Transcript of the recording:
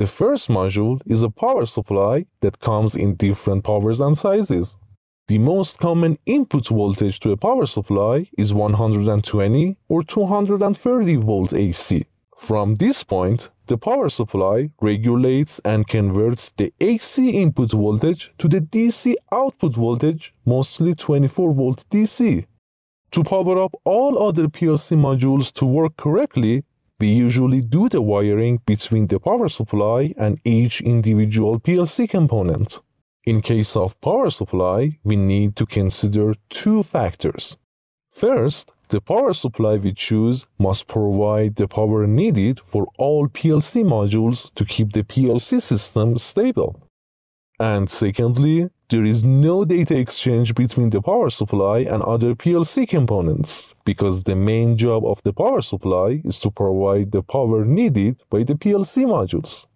The first module is a power supply that comes in different powers and sizes. The most common input voltage to a power supply is 120 or 230 volt AC. From this point, the power supply regulates and converts the AC input voltage to the DC output voltage, mostly 24 volt DC. To power up all other PLC modules to work correctly, we usually do the wiring between the power supply and each individual PLC component. In case of power supply, we need to consider two factors. First, the power supply we choose must provide the power needed for all PLC modules to keep the PLC system stable. And secondly, there is no data exchange between the power supply and other PLC components, because the main job of the power supply is to provide the power needed by the PLC modules.